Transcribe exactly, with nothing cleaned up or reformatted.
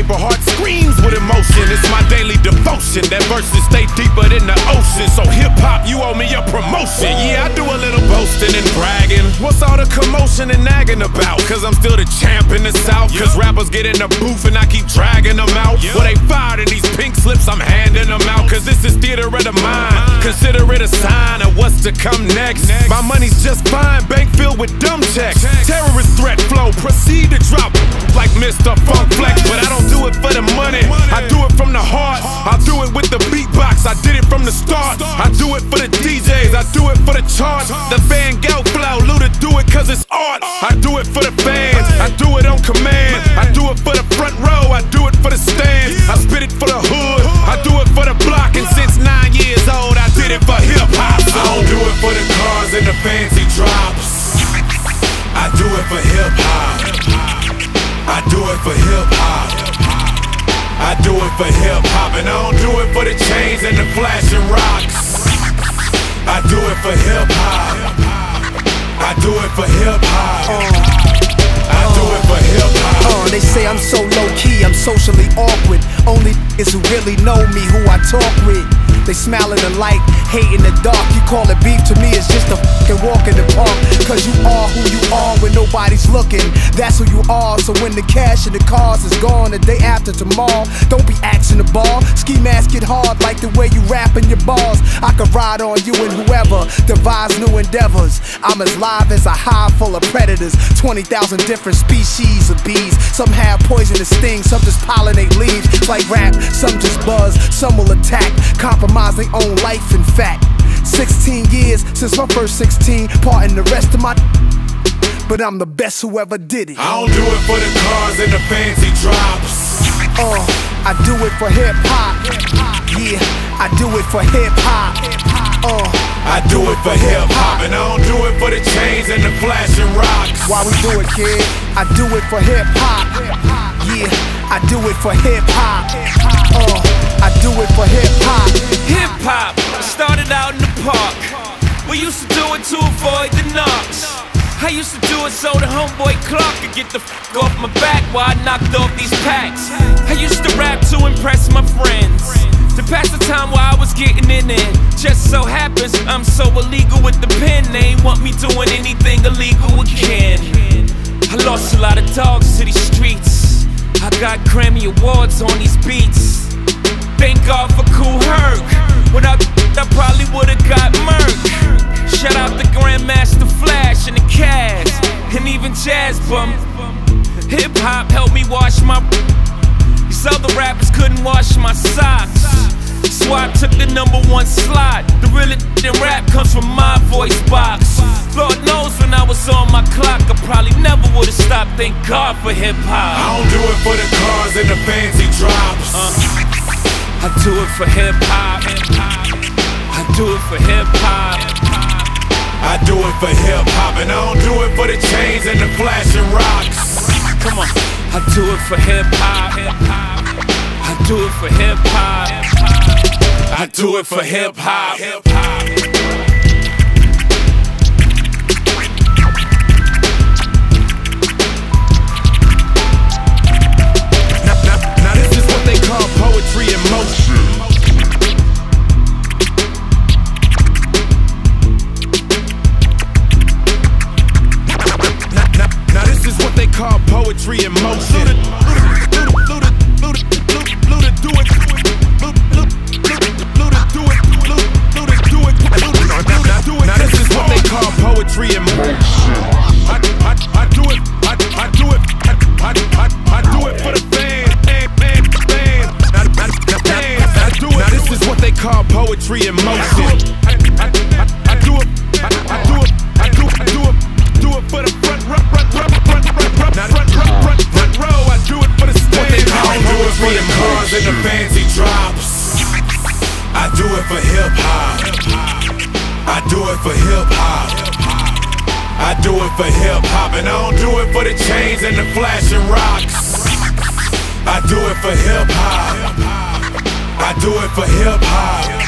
paper, heart screams with emotion. It's my daily devotion. That verses stay deeper than the ocean. So hip-hop, you owe me a promotion. Yeah, I do a little boasting and bragging. What's all the commotion and nagging about? Cause I'm still the champ in the South. Cause rappers get in the booth and I keep dragging them out. Well, they fired in these pink slips, I'm handing them out. Cause this is theater of the mind. Consider it a sign of what's to come next. My money's just fine, bank filled with dumb checks. Terrorist threat flow, proceed to drop like Mister Funk Flex. But I don't do it for the money, I do it from the heart. I do it with the beatbox, I did it from the start. I do it for the D Js, I do it for the charts. The Van Gogh flow, Luda do it cause it's art. I do it for the fans, I do it on command. I do it for the front row, I do it for the stand. I spit it for the hood, I do it for the block. And since nine years old, I did it for hip-hop. I don't do it for the cars and the fancy drops, I do it for hip-hop. I do it for hip-hop, I do it for hip-hop. And I don't do it for the chains and the flashing rocks, I do it for hip-hop, I do it for hip-hop, I do it for hip-hop. uh, They say I'm so low-key, I'm socially awkward. Only is who really know me, who I talk with. They smile in the light, hate in the dark. You call it beef, to me it's just a fucking walk in the park. Cause you are who you are when nobody's looking. That's who you are, so when the cash and the cars is gone, the day after tomorrow, don't be axing the ball. Ski mask it hard like the way you rapping your bars. I could ride on you and whoever devise new endeavors. I'm as live as a hive full of predators. twenty thousand different species of bees. Some have poisonous stings, some just pollinate leaves. It's like rap, some just buzz, some will attack. Compromise their own life, in fact. Sixteen years since my first sixteen, parting the rest of my, but I'm the best who ever did it. I don't do it for the cars and the fancy drops. Uh, I do it for hip-hop. Yeah, I do it for hip-hop. Uh, I do it for hip-hop. And I don't do it for the chains and the flashing rocks. Why we do it, kid? I do it for hip-hop. Yeah, I do it for hip-hop. Uh, I do it for hip-hop. Hip-hop started out in the park. We used to do it to avoid the knocks. I used to do it so the homeboy Clark could get the f*** off my back while I knocked off these packs. I used to rap to impress my friends, to pass the time while I was getting in it. Just so happens I'm so illegal with the pen, they ain't want me doing anything illegal again. I lost a lot of dogs to these streets, I got Grammy Awards on these beats. Thank God for Cool Herc, without I probably would've got murked. Shout out to Grandmaster Flash and the Cavs, and even Jazz Bum. Hip hop helped me wash my. These other rappers couldn't wash my socks, so I took the number one slot. The real in rap comes from my voice box. Lord knows when I was on my clock, I probably never would've stopped. Thank God for hip hop. I don't do it for the cars and the fancy drops. Uh, I do it for hip hop. I do it for hip hop. I do it for hip-hop. And I don't do it for the chains and the flashing rocks. Come on. I do it for hip-hop. I do it for hip-hop. I do it for hip-hop. Hip-hop. Now this is what they call poetry in motion. They call poetry in motion. Luda, Luda, Luda, do it. Luda, do it. Luda, do it. Luda, do it. Now this is what they call poetry in motion. I, I, I do it. I, I do it. I, I, I do it for the fans. I do it. Now this is what they call poetry in motion. I, I, I do it. I do it. I do it. I do it. Do it for the front row. Front, front, front, front row, I do it for the stage. I don't do it for the cars and the fancy drops. I do it for hip-hop. I do it for hip-hop. I do it for hip-hop. And I don't do it for the chains and the flashing rocks. I do it for hip-hop. I do it for hip-hop.